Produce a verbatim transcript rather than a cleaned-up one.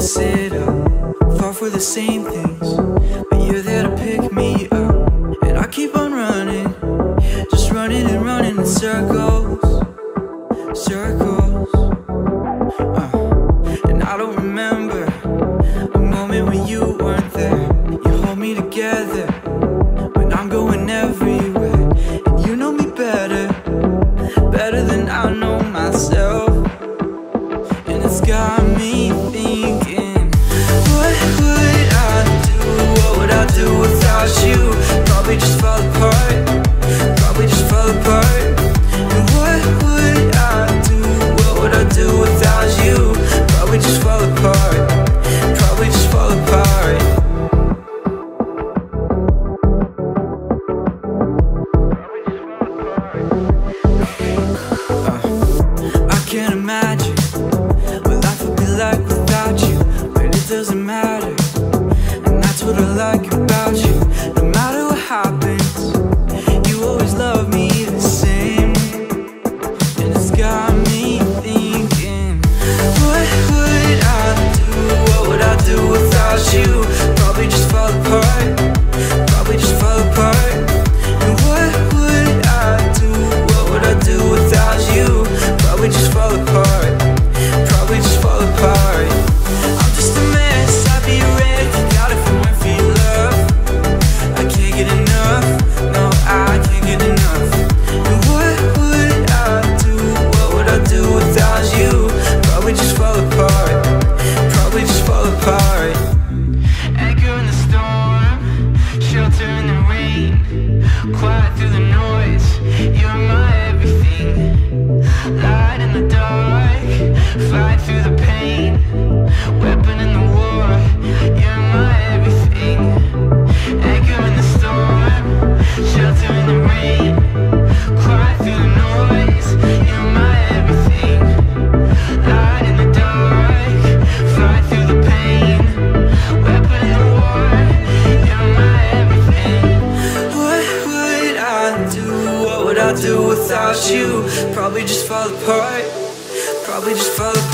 mess it up, fall for the same things, but you're there to pick me up. And I keep on running, just running and running in circles, circles. uh. And I don't remember the moment when you weren't there. You hold me together when I'm going everywhere. And you know me better, better than I know myself. And it's got me thinking, what would I do? What would I do without you? Probably just fall apart, probably just fall apart. And what would I do? What would I do without you? Probably just fall apart, probably just fall apart. Uh, I can't imagine what life would be like without you, but it doesn't matter, and that's what I like about you. No matter what happens, you always love me the same. And it's got me thinking, what would I do? What would I do without you? Probably just fall apart, probably just fall apart. And what would I do? What would I do without you? Probably just fall apart, probably just fall apart. I'm just a mess, I'd be ready to doubt if it weren't for your love. I can't get enough, no I can't get enough. And what would I do? What would I do without you? Probably just fall apart, probably just fall apart. Anchor in the storm, shelter in the rain, quiet through the noise, you're my everything. Light in the dark, fight through the pain, weapon in the war, you're my everything. Anchor in the storm, shelter in the rain, quiet through the noise, you're my everything. Light in the dark, fight through the pain, weapon in the war, you're my everything. What would I do? What would I do without you? Probably just fall apart, probably just fall apart.